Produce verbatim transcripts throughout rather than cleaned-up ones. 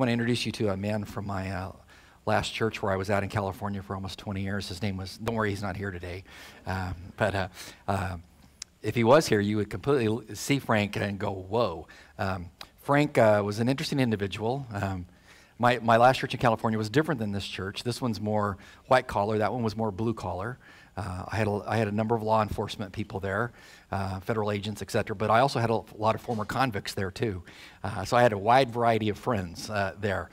want to introduce you to a man from my uh, last church where I was out in California for almost twenty years. His name was, don't worry, he's not here today. Um, but uh, uh, if he was here, you would completely see Frank and go, whoa. Um, Frank uh, was an interesting individual. Um, my, my last church in California was different than this church. This one's more white collar. That one was more blue collar. Uh, I had a, I had a number of law enforcement people there, uh, federal agents, et cetera, but I also had a lot of former convicts there too. Uh, so I had a wide variety of friends uh, there.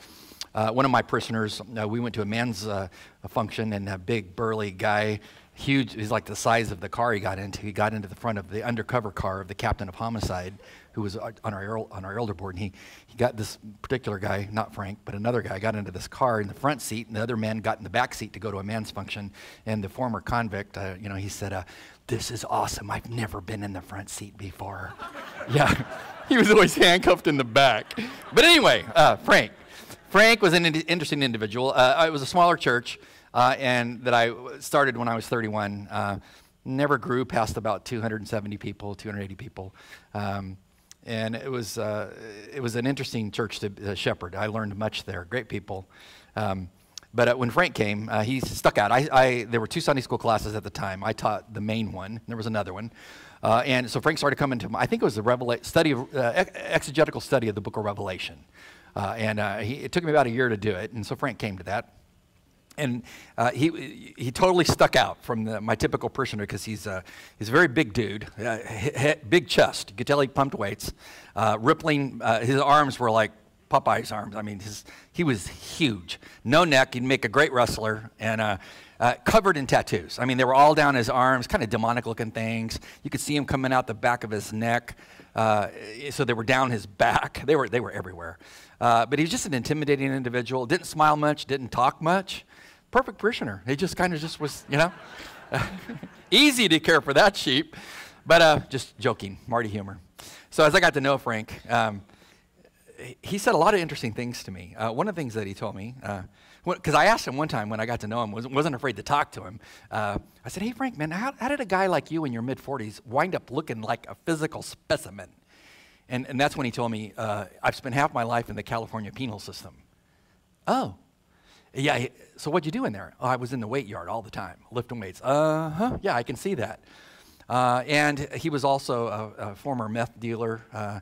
Uh, one of my prisoners, uh, we went to a man's uh, function, and a big burly guy, huge, he's like the size of the car he got into. He got into the front of the undercover car of the captain of homicide, who was on our, on our elder board, and he, he got this particular guy, not Frank, but another guy, got into this car in the front seat, and the other man got in the back seat to go to a man's function, and the former convict, uh, you know, he said, uh, this is awesome, I've never been in the front seat before. Yeah, he was always handcuffed in the back. But anyway, uh, Frank. Frank was an in interesting individual. Uh, it was a smaller church, uh, and that I started when I was thirty-one. Uh, never grew past about two hundred seventy people, two hundred eighty people. Um, And it was, uh, it was an interesting church to uh, shepherd. I learned much there, great people. Um, but uh, when Frank came, uh, he stuck out. I, I, there were two Sunday school classes at the time. I taught the main one, and there was another one. Uh, and so Frank started coming to, my, I think it was the Revela- study of, uh, ex exegetical study of the book of Revelation. Uh, and uh, he, it took me about a year to do it, and so Frank came to that. And uh, he he totally stuck out from the, my typical prisoner, because he's a uh, he's a very big dude, uh, he, he, big chest. You could tell he pumped weights, uh, rippling. Uh, his arms were like Popeye's arms. I mean, his he was huge. No neck. He'd make a great wrestler, and uh, uh, covered in tattoos. I mean, they were all down his arms, kind of demonic-looking things. You could see him coming out the back of his neck. Uh, so they were down his back. They were they were everywhere. Uh, but he was just an intimidating individual. Didn't smile much. Didn't talk much. Perfect parishioner. He just kind of just was, you know, easy to care for that sheep. But uh, just joking, Marty humor. So as I got to know Frank, um, he said a lot of interesting things to me. Uh, one of the things that he told me, because uh, I asked him one time when I got to know him, was, wasn't afraid to talk to him. Uh, I said, hey, Frank, man, how, how did a guy like you in your mid forties wind up looking like a physical specimen? And, and that's when he told me, uh, I've spent half my life in the California penal system. Oh. Yeah, so what'd you do in there? Oh, I was in the weight yard all the time, lifting weights. Uh-huh, yeah, I can see that. Uh, and he was also a, a former meth dealer, uh,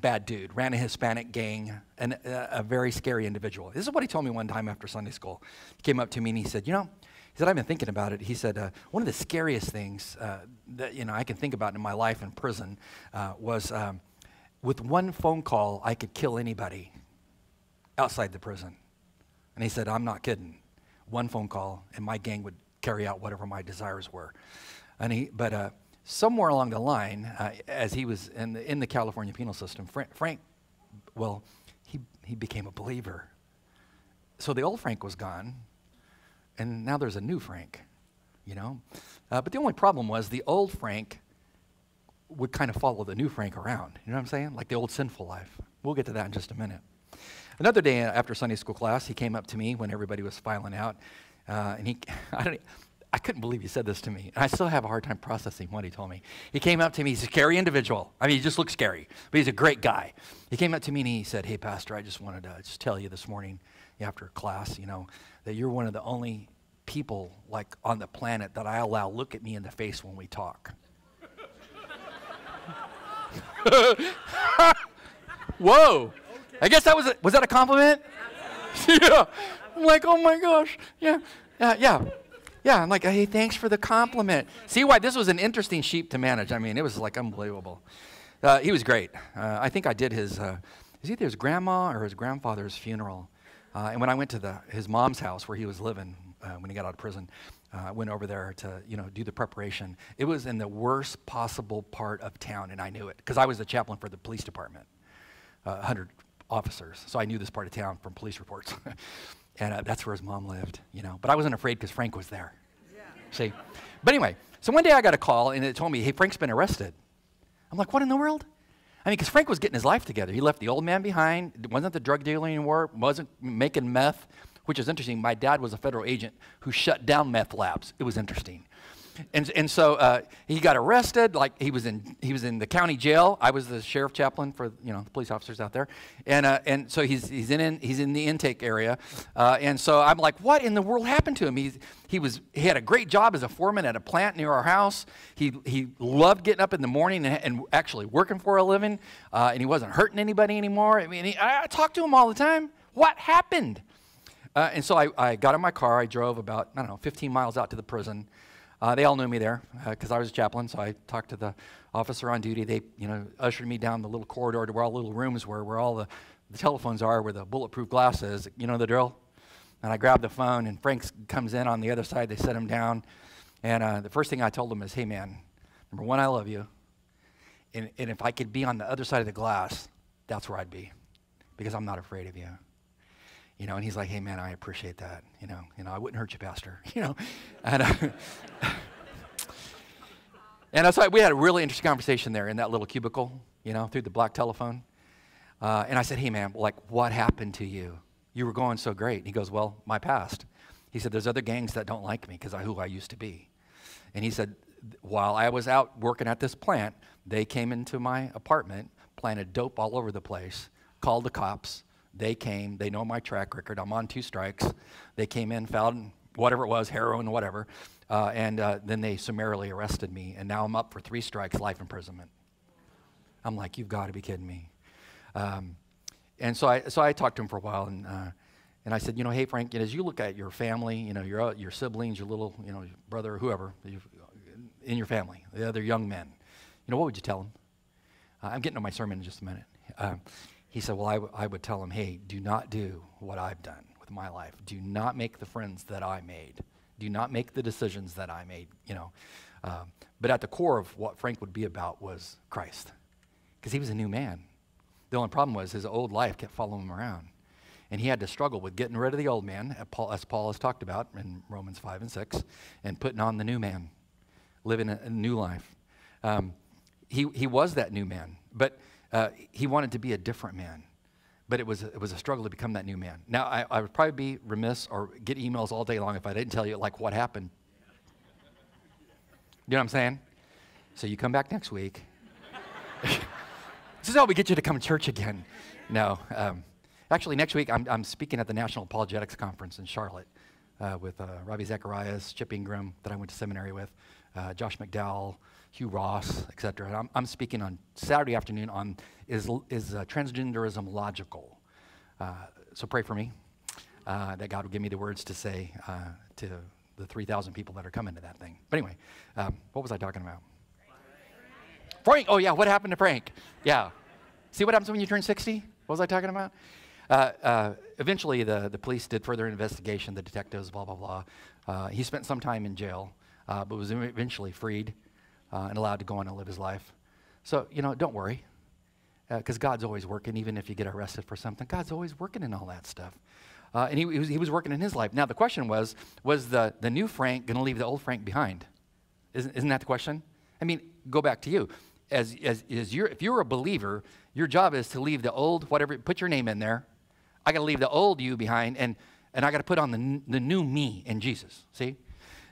bad dude, ran a Hispanic gang, and a, a very scary individual. This is what he told me one time after Sunday school. He came up to me and he said, you know, he said, I've been thinking about it. He said, uh, one of the scariest things uh, that, you know, I can think about in my life in prison uh, was um, with one phone call, I could kill anybody outside the prison. And he said, I'm not kidding. One phone call, and my gang would carry out whatever my desires were. And he, but uh, somewhere along the line, uh, as he was in the, in the California penal system, Fra Frank, well, he, he became a believer. So the old Frank was gone, and now there's a new Frank, you know? Uh, but the only problem was the old Frank would kind of follow the new Frank around. You know what I'm saying? Like the old sinful life. We'll get to that in just a minute. Another day after Sunday school class, he came up to me when everybody was filing out, uh, and he, I, don't, I couldn't believe he said this to me. And I still have a hard time processing what he told me. He came up to me, he's a scary individual. I mean, he just looks scary, but he's a great guy. He came up to me and he said, hey, Pastor, I just wanted to just tell you this morning after class, you know, that you're one of the only people like on the planet that I allow look at me in the face when we talk. Whoa. I guess that was, a, was that a compliment? Yeah. I'm like, oh my gosh. Yeah. Uh, yeah. Yeah. I'm like, hey, thanks for the compliment. See why this was an interesting sheep to manage. I mean, it was like unbelievable. Uh, he was great. Uh, I think I did his, uh, it was either his grandma or his grandfather's funeral. Uh, and when I went to the, his mom's house where he was living uh, when he got out of prison, I uh, went over there to, you know, do the preparation. It was in the worst possible part of town, and I knew it because I was the chaplain for the police department. Uh, one hundred officers. So I knew this part of town from police reports. And uh, that's where his mom lived, you know. But I wasn't afraid because Frank was there. Yeah. See? But anyway, so one day I got a call and it told me, hey, Frank's been arrested. I'm like, what in the world? I mean, because Frank was getting his life together. He left the old man behind, wasn't the drug dealer anymore, wasn't making meth, which is interesting. My dad was a federal agent who shut down meth labs. It was interesting. And and so uh, he got arrested. Like he was in he was in the county jail. I was the sheriff chaplain for you know the police officers out there. And uh, and so he's he's in, in he's in the intake area. Uh, and so I'm like, what in the world happened to him? He he was he had a great job as a foreman at a plant near our house. He he loved getting up in the morning and, and actually working for a living. Uh, and he wasn't hurting anybody anymore. I mean, he, I, I talked to him all the time. What happened? Uh, and so I, I got in my car. I drove about, I don't know, fifteen miles out to the prison. Uh, they all knew me there because uh, I was a chaplain, so I talked to the officer on duty. They, you know, ushered me down the little corridor to where all the little rooms were, where all the, the telephones are, where the bulletproof glass is. You know the drill? And I grabbed the phone, and Frank comes in on the other side. They set him down. And uh, the first thing I told him is, hey, man, number one, I love you. And, and if I could be on the other side of the glass, that's where I'd be because I'm not afraid of you. You know, and he's like, hey, man, I appreciate that. You know, you know, I wouldn't hurt you, Pastor. You know, and, uh, and so we had a really interesting conversation there in that little cubicle, you know, through the black telephone. Uh, and I said, hey, man, like, what happened to you? You were going so great. And he goes, well, my past. He said, there's other gangs that don't like me because of who I used to be. And he said, while I was out working at this plant, they came into my apartment, planted dope all over the place, called the cops. They came, they know my track record, I'm on two strikes. They came in, found whatever it was, heroin, whatever, uh, and uh, then they summarily arrested me, and now I'm up for three strikes, life imprisonment. I'm like, you've got to be kidding me. Um, and so I, so I talked to him for a while, and, uh, and I said, you know, hey, Frank, as you look at your family, you know, your, your siblings, your little, you know, your brother, whoever, in your family, the other young men, you know, what would you tell them? Uh, I'm getting to my sermon in just a minute. Uh, He said, well, I, w I would tell him, hey, do not do what I've done with my life. Do not make the friends that I made. Do not make the decisions that I made, you know. Um, but at the core of what Frank would be about was Christ, because he was a new man. The only problem was his old life kept following him around, and he had to struggle with getting rid of the old man, as Paul has talked about in Romans five and six, and putting on the new man, living a, a new life. Um, he, he was that new man, but... Uh, he wanted to be a different man, but it was, it was a struggle to become that new man. Now, I, I would probably be remiss or get emails all day long if I didn't tell you, like, what happened. You know what I'm saying? So you come back next week. This is how we get you to come to church again. No. Um, actually, next week, I'm, I'm speaking at the National Apologetics Conference in Charlotte uh, with uh, Ravi Zacharias, Chip Ingram, that I went to seminary with, uh, Josh McDowell, Hugh Ross, et cetera. I'm, I'm speaking on Saturday afternoon on is, is uh, transgenderism logical? Uh, so pray for me uh, that God will give me the words to say uh, to the three thousand people that are coming to that thing. But anyway, um, what was I talking about? Frank. Frank, oh yeah, what happened to Frank? Yeah. See what happens when you turn sixty? What was I talking about? Uh, uh, eventually the, the police did further investigation, the detectives, blah, blah, blah. Uh, he spent some time in jail, uh, but was eventually freed. Uh, and allowed to go on and live his life. So, you know, don't worry, because uh, God's always working, even if you get arrested for something. God's always working in all that stuff. Uh, and he, he, was, he was working in his life. Now, the question was, was the, the new Frank going to leave the old Frank behind? Isn't, isn't that the question? I mean, go back to you. As, as, as you're, if you're a believer, your job is to leave the old, whatever, put your name in there. I got to leave the old you behind, and, and I got to put on the, the new me in Jesus, see?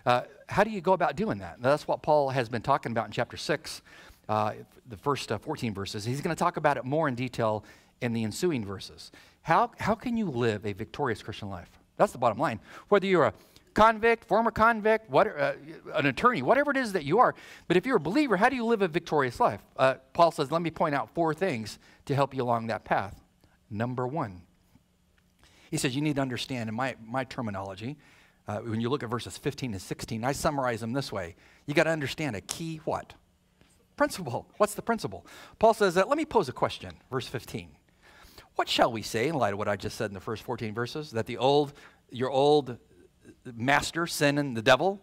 Uh, how do you go about doing that? Now, that's what Paul has been talking about in chapter six, uh, the first uh, fourteen verses. He's going to talk about it more in detail in the ensuing verses. How, how can you live a victorious Christian life? That's the bottom line. Whether you're a convict, former convict, what, uh, an attorney, whatever it is that you are, but if you're a believer, how do you live a victorious life? Uh, Paul says, let me point out four things to help you along that path. Number one, he says you need to understand, in my, my terminology, Uh, when you look at verses fifteen and sixteen, I summarize them this way. You got to understand a key what? Principle. What's the principle? Paul says that, let me pose a question, verse fifteen. What shall we say in light of what I just said in the first fourteen verses? That the old, your old master, sin and the devil,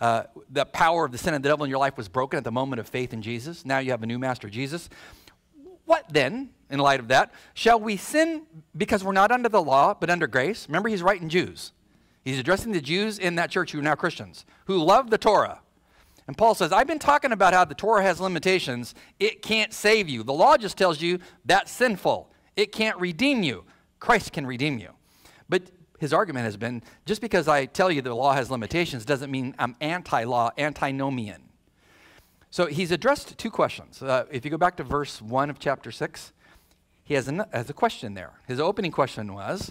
uh, the power of the sin and the devil in your life was broken at the moment of faith in Jesus. Now you have a new master, Jesus. What then, in light of that, shall we sin because we're not under the law, but under grace? Remember, he's writing Jews. He's addressing the Jews in that church who are now Christians, who love the Torah. And Paul says, I've been talking about how the Torah has limitations. It can't save you. The law just tells you that's sinful. It can't redeem you. Christ can redeem you. But his argument has been, just because I tell you the law has limitations doesn't mean I'm anti-law, antinomian. So he's addressed two questions. Uh, if you go back to verse one of chapter six, he has, an, has a question there. His opening question was,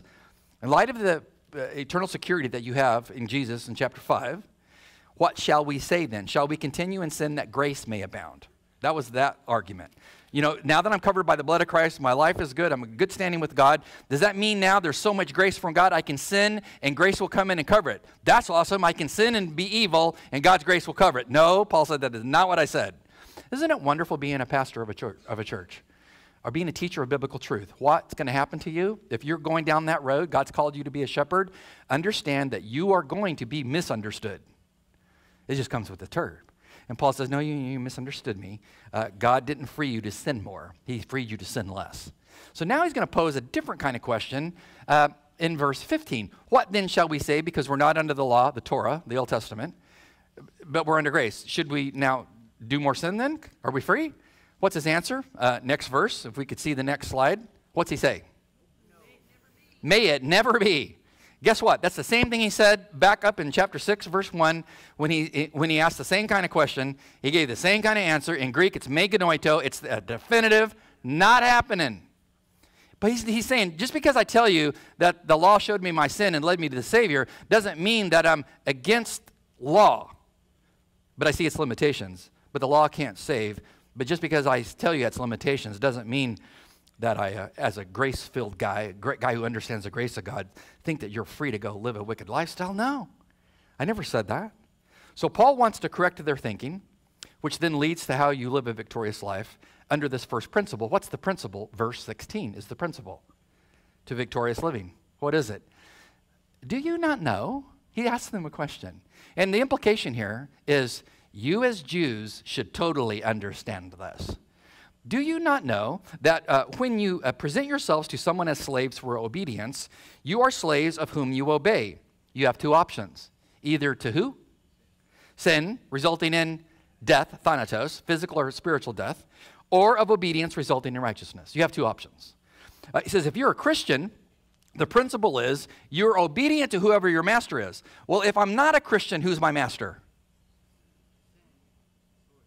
in light of the uh, eternal security that you have in Jesus in chapter five, what shall we say then? Shall we continue in sin that grace may abound? That was that argument. You know, now that I'm covered by the blood of Christ, my life is good, I'm in good standing with God, does that mean now there's so much grace from God I can sin and grace will come in and cover it? That's awesome. I can sin and be evil and God's grace will cover it. No, Paul said that is not what I said. Isn't it wonderful being a pastor of a church, of a church or being a teacher of biblical truth? What's going to happen to you if you're going down that road? God's called you to be a shepherd. Understand that you are going to be misunderstood. It just comes with the term. And Paul says, no, you, you misunderstood me. Uh, God didn't free you to sin more. He freed you to sin less. So now he's going to pose a different kind of question uh, in verse fifteen. What then shall we say? Because we're not under the law, the Torah, the Old Testament, but we're under grace. Should we now do more sin then? Are we free? What's his answer? Uh, next verse, if we could see the next slide. What's he say? No. May it never be. May it never be. Guess what? That's the same thing he said back up in chapter six, verse one, when he, when he asked the same kind of question. He gave the same kind of answer. In Greek, it's meganoito. It's a definitive, not happening. But he's, he's saying, just because I tell you that the law showed me my sin and led me to the Savior doesn't mean that I'm against law. But I see its limitations. But the law can't save. But just because I tell you its limitations doesn't mean that I, uh, as a grace-filled guy, a great guy who understands the grace of God, think that you're free to go live a wicked lifestyle? No, I never said that. So Paul wants to correct their thinking, which then leads to how you live a victorious life under this first principle. What's the principle? Verse sixteen is the principle to victorious living. What is it? Do you not know? He asks them a question. And the implication here is you as Jews should totally understand this. Do you not know that uh, when you uh, present yourselves to someone as slaves for obedience, you are slaves of whom you obey? You have two options. Either to who? Sin, resulting in death, thanatos, physical or spiritual death, or of obedience resulting in righteousness. You have two options. Uh, he says if you're a Christian, the principle is you're obedient to whoever your master is. Well, if I'm not a Christian, who's my master?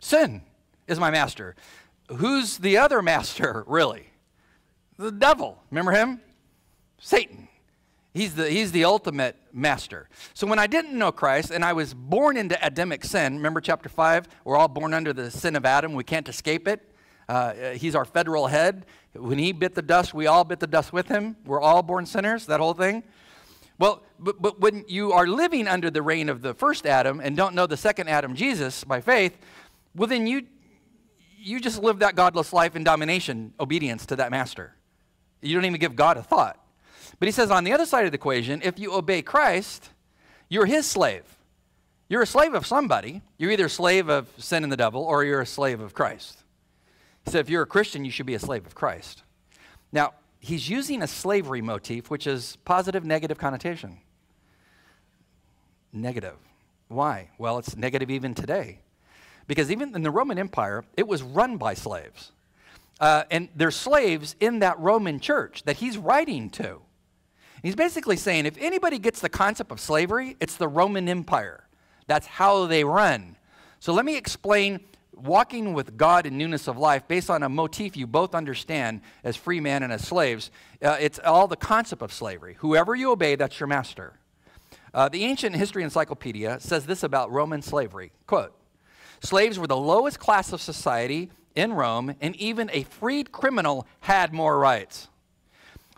Sin is my master. Who's the other master, really? The devil. Remember him? Satan. He's the, he's the ultimate master. So when I didn't know Christ and I was born into Adamic sin, remember chapter five, we're all born under the sin of Adam. We can't escape it. Uh, he's our federal head. When he bit the dust, we all bit the dust with him. We're all born sinners, that whole thing. Well, but, but when you are living under the reign of the first Adam and don't know the second Adam, Jesus, by faith, well, then you... You just live that godless life in domination, obedience to that master. You don't even give God a thought. But he says on the other side of the equation, if you obey Christ, you're his slave. You're a slave of somebody. You're either a slave of sin and the devil or you're a slave of Christ. He said if you're a Christian, you should be a slave of Christ. Now, he's using a slavery motif, which is positive, negative connotation. Negative. Why? Well, it's negative even today. Because even in the Roman Empire, it was run by slaves. Uh, and there's slaves in that Roman church that he's writing to. And he's basically saying, if anybody gets the concept of slavery, it's the Roman Empire. That's how they run. So let me explain walking with God in newness of life based on a motif you both understand as free man and as slaves. Uh, it's all the concept of slavery. Whoever you obey, that's your master. Uh, the Ancient History Encyclopedia says this about Roman slavery. Quote, slaves were the lowest class of society in Rome, and even a freed criminal had more rights.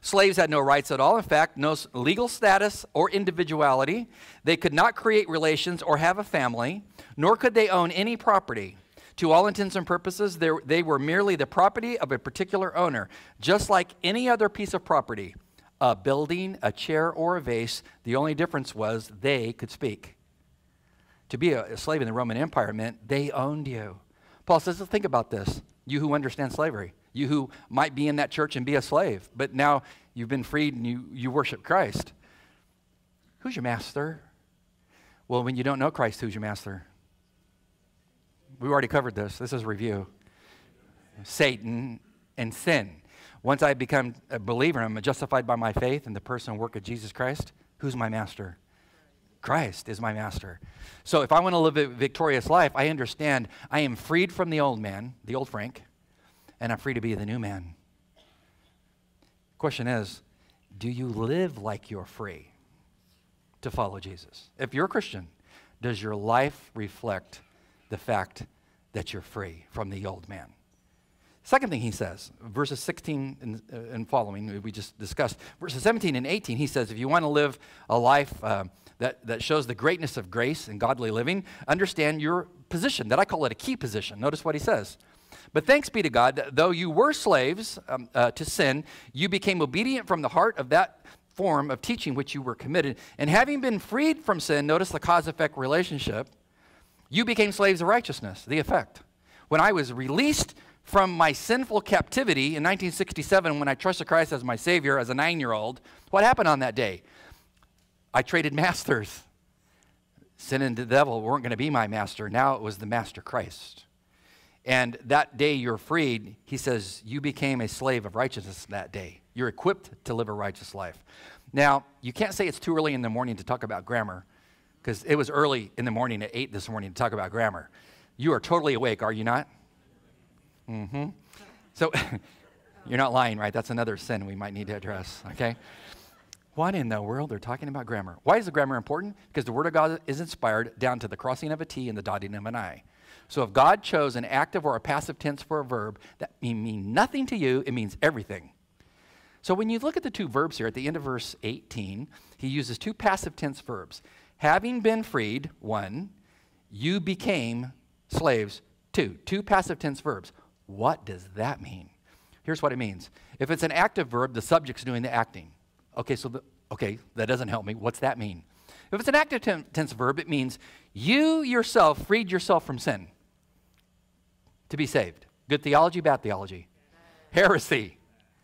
Slaves had no rights at all. In fact, no legal status or individuality. They could not create relations or have a family, nor could they own any property. To all intents and purposes, they were merely the property of a particular owner, just like any other piece of property, a building, a chair, or a vase. The only difference was they could speak. To be a slave in the Roman Empire meant they owned you. Paul says, think about this, you who understand slavery, you who might be in that church and be a slave, but now you've been freed and you, you worship Christ. Who's your master? Well, when you don't know Christ, who's your master? We've already covered this. This is review. Satan and sin. Once I become a believer, I'm justified by my faith in the person and work of Jesus Christ, Who's my master? Christ is my master. So if I want to live a victorious life, I understand I am freed from the old man, the old Frank, and I'm free to be the new man. Question is, do you live like you're free to follow Jesus? If you're a Christian, does your life reflect the fact that you're free from the old man? Second thing he says, verses sixteen and, uh, and following, we just discussed. Verses seventeen and eighteen, he says, if you want to live a life uh, that, that shows the greatness of grace and godly living, understand your position, that I call it a key position. Notice what he says. But thanks be to God, though you were slaves um, uh, to sin, you became obedient from the heart of that form of teaching which you were committed. And having been freed from sin, notice the cause-effect relationship, you became slaves of righteousness, the effect. When I was released from my sinful captivity in nineteen sixty-seven, when I trusted Christ as my Savior as a nine-year-old, what happened on that day? I traded masters. Sin and the devil weren't going to be my master. Now it was the master Christ. And that day you're freed, he says, you became a slave of righteousness that day. You're equipped to live a righteous life. Now, you can't say it's too early in the morning to talk about grammar, because it was early in the morning at eight this morning to talk about grammar. You are totally awake, are you not? Mm-hmm. So you're not lying, right? That's another sin we might need to address, okay? What in the world are talking about grammar? Why is the grammar important? Because the Word of God is inspired down to the crossing of a T and the dotting of an I. So if God chose an active or a passive tense for a verb, that may mean nothing to you, it means everything. So when you look at the two verbs here, at the end of verse eighteen, he uses two passive tense verbs. Having been freed, one, you became slaves, two. Two passive tense verbs. What does that mean? Here's what it means. If it's an active verb, the subject's doing the acting. Okay, so the, okay, that doesn't help me. What's that mean? If it's an active ten tense verb, it means you yourself freed yourself from sin to be saved. Good theology, bad theology? Heresy.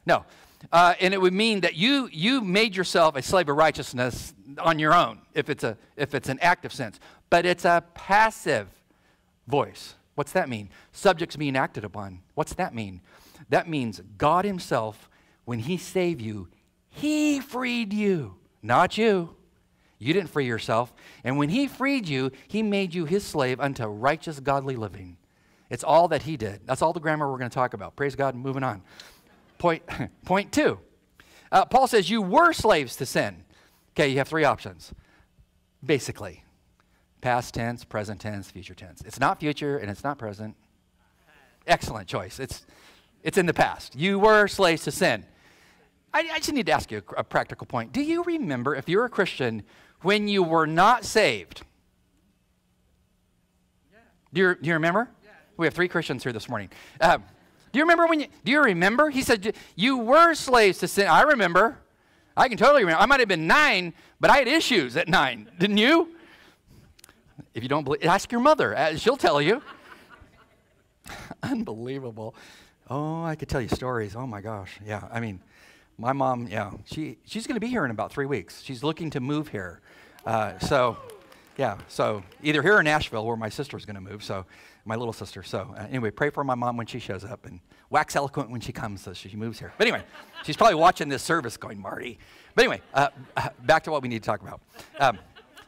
No. Uh, and it would mean that you, you made yourself a slave of righteousness on your own, if it's, a, if it's an active sense. But it's a passive voice. What's that mean? Subjects being acted upon. What's that mean? That means God himself, when he saved you, he freed you, not you. You didn't free yourself. And when he freed you, he made you his slave unto righteous, godly living. It's all that he did. That's all the grammar we're going to talk about. Praise God, moving on. Point, point two. Uh, Paul says you were slaves to sin. Okay, you have three options, basically. Past tense, present tense, future tense. It's not future and it's not present. Excellent choice. It's, it's in the past. You were slaves to sin. I, I just need to ask you a, a practical point. Do you remember, if you're a Christian, when you were not saved? Yeah. Do, you, do you remember? Yeah. We have three Christians here this morning. Um, do you remember when you, do you remember? He said, you were slaves to sin. I remember. I can totally remember. I might have been nine, but I had issues at nine. Didn't you? If you don't believe, ask your mother. She'll tell you. Unbelievable. Oh, I could tell you stories. Oh, my gosh. Yeah, I mean, my mom, yeah, she, she's going to be here in about three weeks. She's looking to move here. Uh, so, yeah, so either here or Nashville where my sister's going to move, so my little sister. So uh, anyway, pray for my mom when she shows up and wax eloquent when she comes so she moves here. But anyway, she's probably watching this service going, Marty. But anyway, uh, uh, back to what we need to talk about. Um,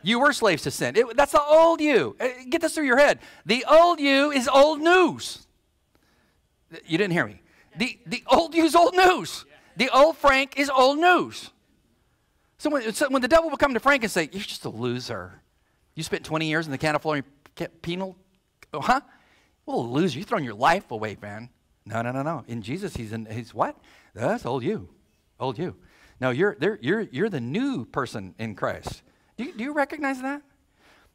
you were slaves to sin. It, that's the old you. Uh, get this through your head. The old you is old news. You didn't hear me. The, the old you is old news. The old Frank is old news. So when, so when the devil will come to Frank and say, you're just a loser. You spent twenty years in the California penal, oh, huh? Well, a loser, you're throwing your life away, man. No, no, no, no. In Jesus, he's in, he's what? That's old you, old you. No, you're, you're, you're the new person in Christ. Do you, do you recognize that?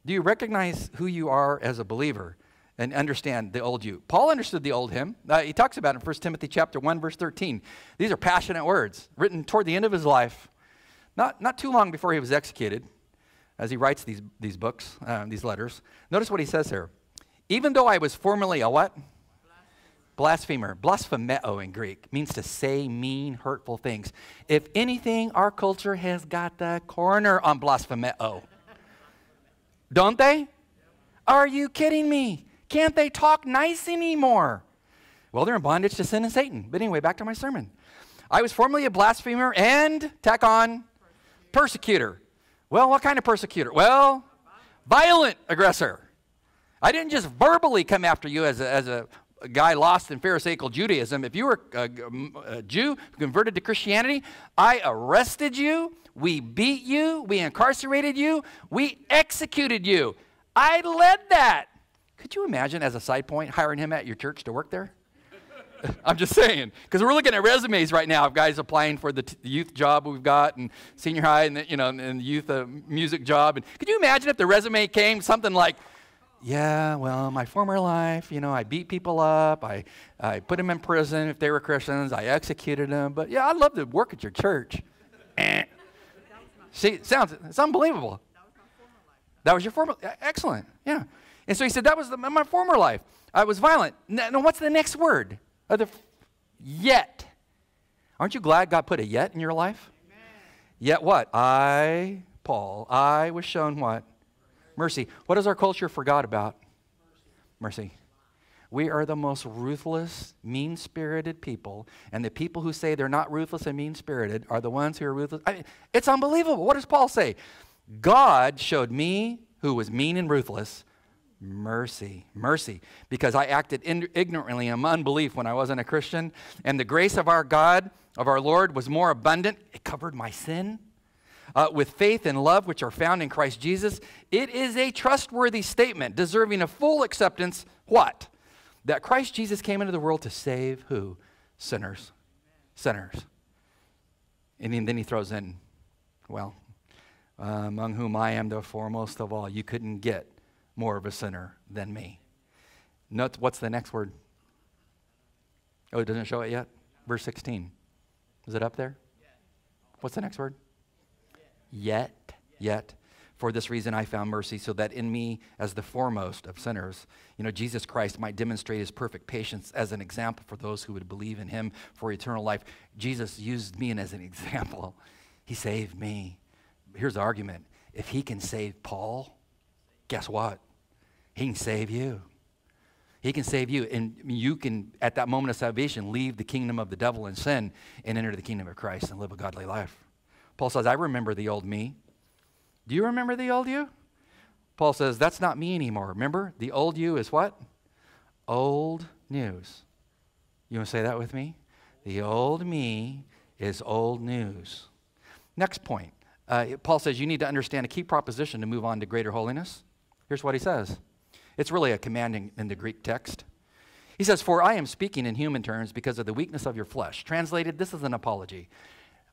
Do you recognize who you are as a believer? And understand the old you. Paul understood the old him. Uh, he talks about it in First Timothy chapter one, verse thirteen. These are passionate words written toward the end of his life, not, not too long before he was executed, as he writes these, these books, uh, these letters. Notice what he says here. Even though I was formerly a what? Blasphemer. Blasphemeo in Greek means to say mean, hurtful things. If anything, our culture has got the corner on blasphemeo. Don't they? Are you kidding me? Can't they talk nice anymore? Well, they're in bondage to sin and Satan. But anyway, back to my sermon. I was formerly a blasphemer and, tack on, persecutor. Well, what kind of persecutor? Well, violent aggressor. I didn't just verbally come after you as a, as a guy lost in Pharisaical Judaism. If you were a, a Jew who converted to Christianity, I arrested you, we beat you, we incarcerated you, we executed you. I led that. Could you imagine, as a side point, hiring him at your church to work there? I'm just saying, because we're looking at resumes right now of guys applying for the, t the youth job we've got, and senior high, and the, you know, and the youth uh, music job. And could you imagine if the resume came something like, "Yeah, well, my former life, you know, I beat people up, I, I put them in prison if they were Christians, I executed them, but yeah, I'd love to work at your church." Eh. See, it sounds, it's unbelievable. That was my former life. That was your former, excellent, yeah. And so he said, that was the, my former life. I was violent. Now, what's the next word? Other, yet. Aren't you glad God put a yet in your life? Amen. Yet what? I, Paul, I was shown what? Mercy. What has our culture forgot about? Mercy. Mercy. We are the most ruthless, mean-spirited people, and the people who say they're not ruthless and mean-spirited are the ones who are ruthless. I mean, it's unbelievable. What does Paul say? God showed me, who was mean and ruthless, mercy, mercy, because I acted in, ignorantly in my unbelief when I wasn't a Christian, and the grace of our God, of our Lord, was more abundant. It covered my sin. Uh, with faith and love which are found in Christ Jesus, it is a trustworthy statement deserving of full acceptance, what? That Christ Jesus came into the world to save who? Sinners. Sinners. And then he throws in, well, uh, among whom I am the foremost of all. You couldn't get more of a sinner than me. Note, what's the next word? Oh, it doesn't show it yet? Verse sixteen. Is it up there? What's the next word? Yet, yet. For this reason I found mercy, so that in me, as the foremost of sinners, you know, Jesus Christ might demonstrate his perfect patience as an example for those who would believe in him for eternal life. Jesus used me as an example. He saved me. Here's the argument. If he can save Paul, guess what? He can save you. He can save you, and you can, at that moment of salvation, leave the kingdom of the devil and sin and enter the kingdom of Christ and live a godly life. Paul says, I remember the old me. Do you remember the old you? Paul says, that's not me anymore. Remember, the old you is what? Old news. You want to say that with me? The old me is old news. Next point. Uh, Paul says you need to understand a key proposition to move on to greater holiness. Here's what he says. It's really a command in, in the Greek text. He says, for I am speaking in human terms because of the weakness of your flesh. Translated, this is an apology.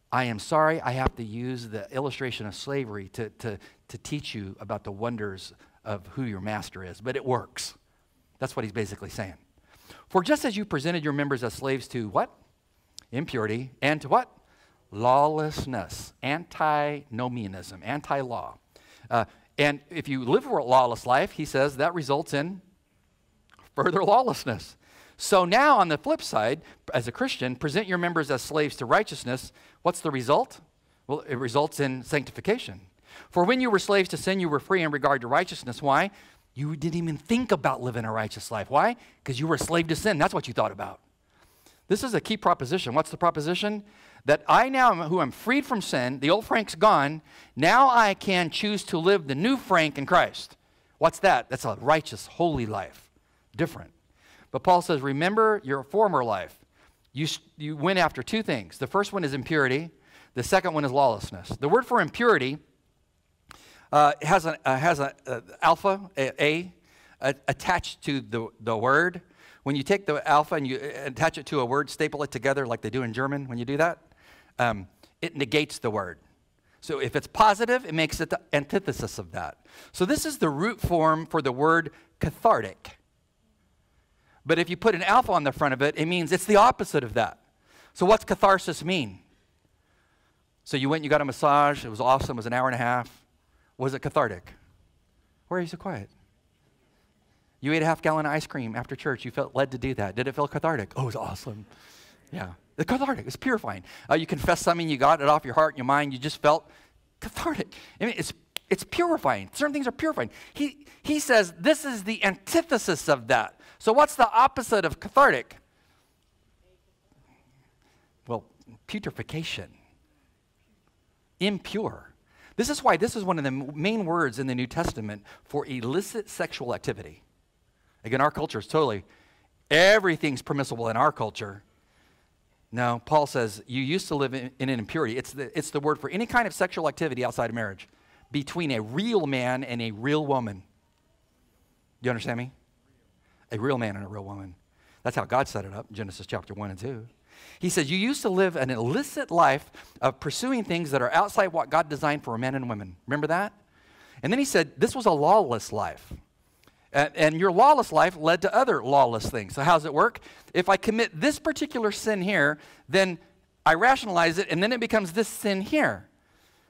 I am sorry I have to use the illustration of slavery to, to, to teach you about the wonders of who your master is, but it works. That's what he's basically saying. For just as you presented your members as slaves to what? Impurity, and to what? Lawlessness, antinomianism, anti-law. Uh, and if you live a lawless life, he says, that results in further lawlessness. So now on the flip side, as a Christian, present your members as slaves to righteousness. What's the result? Well, it results in sanctification. For when you were slaves to sin, you were free in regard to righteousness. Why? You didn't even think about living a righteous life. Why? Because you were a slave to sin. That's what you thought about. This is a key proposition. What's the proposition? That I now, who am freed from sin, the old Frank's gone, now I can choose to live the new Frank in Christ. What's that? That's a righteous, holy life. Different. But Paul says, remember your former life. You, you went after two things. The first one is impurity. The second one is lawlessness. The word for impurity uh, has an uh, has a, uh, alpha, a, a uh, attached to the, the word. When you take the alpha and you attach it to a word, staple it together like they do in German when you do that, um, it negates the word. So if it's positive, it makes it the antithesis of that. So this is the root form for the word cathartic. But if you put an alpha on the front of it, it means it's the opposite of that. So what's catharsis mean? So you went and you got a massage. It was awesome. It was an hour and a half. Was it cathartic? Why are you so quiet? You ate a half gallon of ice cream after church. You felt led to do that. Did it feel cathartic? Oh, it was awesome. Yeah. It's cathartic. It's purifying. Uh, you confessed something. You got it off your heart and your mind. You just felt cathartic. I mean, it's, it's purifying. Certain things are purifying. He, he says this is the antithesis of that. So what's the opposite of cathartic? Well, putrefaction. Impure. This is why this is one of the main words in the New Testament for illicit sexual activity. Again, our culture is totally, everything's permissible in our culture. No, Paul says, you used to live in, in an impurity. It's the, it's the word for any kind of sexual activity outside of marriage between a real man and a real woman. You understand me? A real man and a real woman. That's how God set it up, Genesis chapter one and two. He says, you used to live an illicit life of pursuing things that are outside what God designed for men and women. Remember that? And then he said, this was a lawless life. And, and your lawless life led to other lawless things. So how does it work? If I commit this particular sin here, then I rationalize it, and then it becomes this sin here.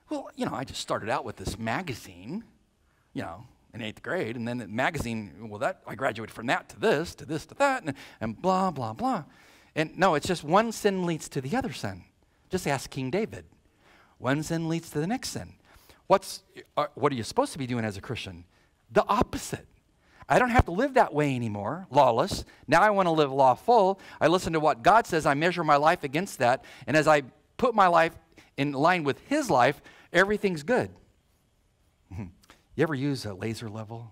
Well, you know, I just started out with this magazine, you know, in eighth grade, and then the magazine, well, that I graduated from that to this, to this, to that, and, and blah, blah, blah. And no, it's just one sin leads to the other sin. Just ask King David. One sin leads to the next sin. What's, uh, what are you supposed to be doing as a Christian? The opposite. I don't have to live that way anymore, lawless. Now I want to live lawful. I listen to what God says. I measure my life against that. And as I put my life in line with his life, everything's good. You ever use a laser level?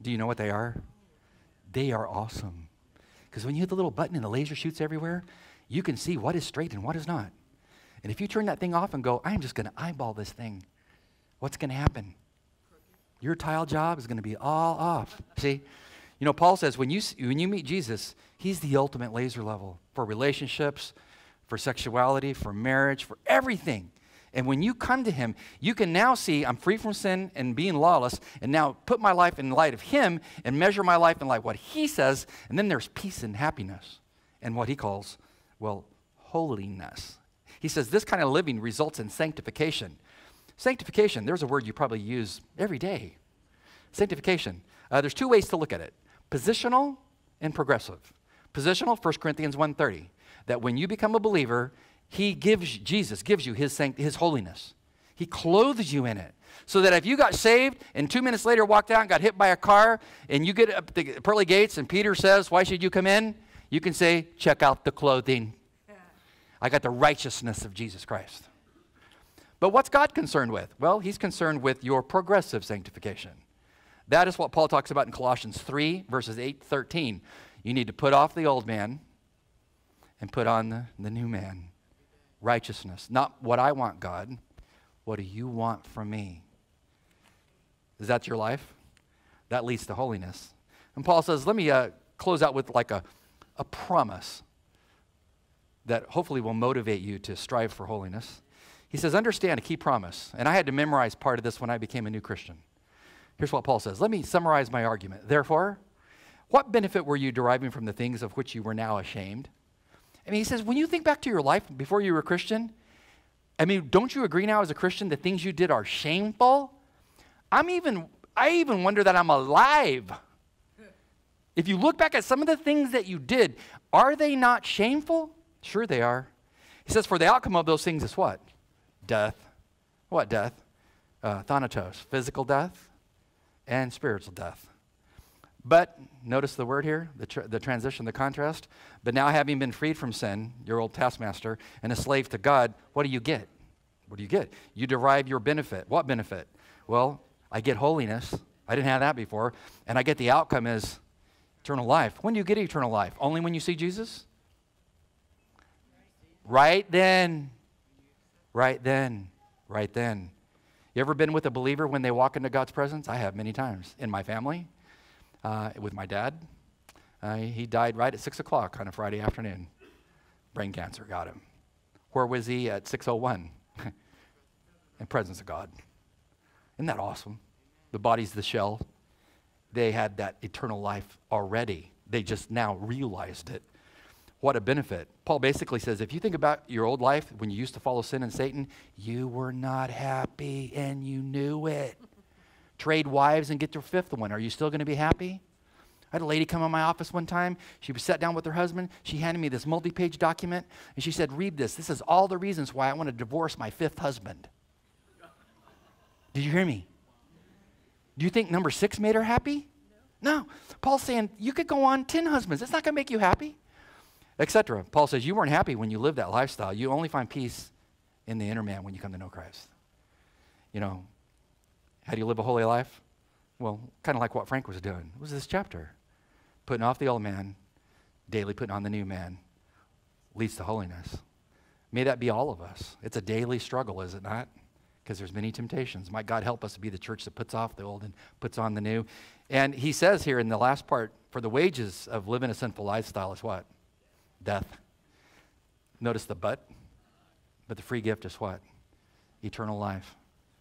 Do you know what they are? They are awesome. Because when you hit the little button and the laser shoots everywhere, you can see what is straight and what is not. And if you turn that thing off and go, I'm just going to eyeball this thing, what's going to happen? Your tile job is going to be all off. See? You know, Paul says when you, when you meet Jesus, he's the ultimate laser level for relationships, for sexuality, for marriage, for everything. And when you come to him, you can now see I'm free from sin and being lawless, and now put my life in light of him and measure my life in light of what he says, and then there's peace and happiness and what he calls, well, holiness. He says this kind of living results in sanctification. Sanctification, there's a word you probably use every day. Sanctification. Uh, there's two ways to look at it, positional and progressive. Positional, First Corinthians one thirty, that when you become a believer, He gives, Jesus gives you his, his holiness. He clothes you in it. So that if you got saved and two minutes later walked out and got hit by a car and you get up the pearly gates and Peter says, why should you come in? You can say, check out the clothing. Yeah. I got the righteousness of Jesus Christ. But what's God concerned with? Well, he's concerned with your progressive sanctification. That is what Paul talks about in Colossians three, verses eight to thirteen. You need to put off the old man and put on the, the new man. Righteousness, not what I want, God. What do you want from me? Is that your life? That leads to holiness. And Paul says, let me uh, close out with like a, a promise that hopefully will motivate you to strive for holiness. He says, understand a key promise. And I had to memorize part of this when I became a new Christian. Here's what Paul says. Let me summarize my argument. Therefore, what benefit were you deriving from the things of which you were now ashamed? I mean, he says, when you think back to your life before you were a Christian, I mean, don't you agree now as a Christian the things you did are shameful? I'm even, I even wonder that I'm alive. If you look back at some of the things that you did, are they not shameful? Sure they are. He says, for the outcome of those things is what? Death. What death? Uh, thanatos, physical death and spiritual death. But notice the word here, the, tr the transition, the contrast. But now having been freed from sin, your old taskmaster, and a slave to God, what do you get? What do you get? You derive your benefit. What benefit? Well, I get holiness. I didn't have that before. And I get the outcome is eternal life. When do you get eternal life? Only when you see Jesus? Right then. Right then. Right then. You ever been with a believer when they walk into God's presence? I have many times in my family. Uh, with my dad. Uh, he died right at six o'clock on a Friday afternoon. Brain cancer got him. Where was he at six oh one? In presence of God. Isn't that awesome? The body's the shell. They had that eternal life already. They just now realized it. What a benefit. Paul basically says, if you think about your old life, when you used to follow sin and Satan, you were not happy and you knew it. Trade wives and get your fifth one. Are you still going to be happy? I had a lady come in my office one time. She was sat down with her husband. She handed me this multi-page document, and she said, read this. This is all the reasons why I want to divorce my fifth husband. Did you hear me? Do you think number six made her happy? No. No. Paul's saying, you could go on ten husbands. It's not going to make you happy, et cetera. Paul says, you weren't happy when you lived that lifestyle. You only find peace in the inner man when you come to know Christ. You know, how do you live a holy life? Well, kind of like what Frank was doing. It was this chapter. Putting off the old man, daily putting on the new man, leads to holiness. May that be all of us. It's a daily struggle, is it not? Because there's many temptations. Might God help us to be the church that puts off the old and puts on the new. And he says here in the last part, for the wages of living a sinful lifestyle is what? Death. Notice the but. But the free gift is what? Eternal life.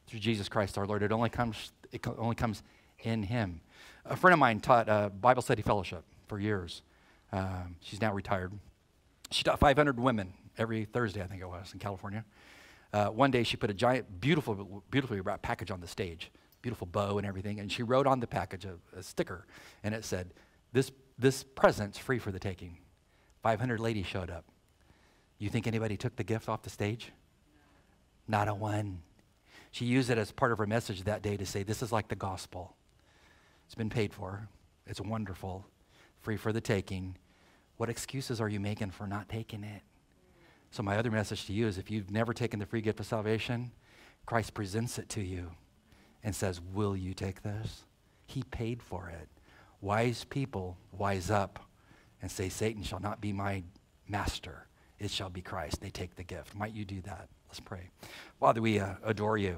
Through Jesus Christ our Lord. It only comes, it only comes in him. A friend of mine taught uh, Bible study fellowship for years. Um, she's now retired. She taught five hundred women every Thursday, I think it was, in California. Uh, one day she put a giant, beautiful, beautifully wrapped package on the stage, beautiful bow and everything, and she wrote on the package a, a sticker, and it said, this, this present's free for the taking. five hundred ladies showed up. You think anybody took the gift off the stage? Not a one. She used it as part of her message that day to say, this is like the gospel. It's been paid for. It's wonderful. Free for the taking. What excuses are you making for not taking it? So my other message to you is if you've never taken the free gift of salvation, Christ presents it to you and says, will you take this? He paid for it. Wise people wise up and say, Satan shall not be my master. It shall be Christ. They take the gift. Might you do that? Let's pray. Father, we uh, adore you.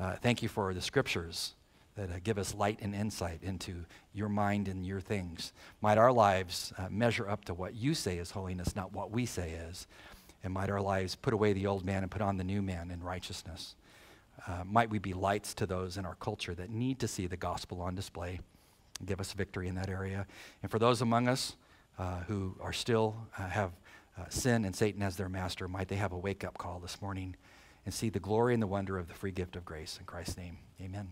Uh, thank you for the scriptures that uh, give us light and insight into your mind and your things. Might our lives uh, measure up to what you say is holiness, not what we say is. And might our lives put away the old man and put on the new man in righteousness. Uh, might we be lights to those in our culture that need to see the gospel on display and give us victory in that area. And for those among us uh, who are still uh, have uh, sin and Satan as their master, might they have a wake-up call this morning and see the glory and the wonder of the free gift of grace. In Christ's name, amen.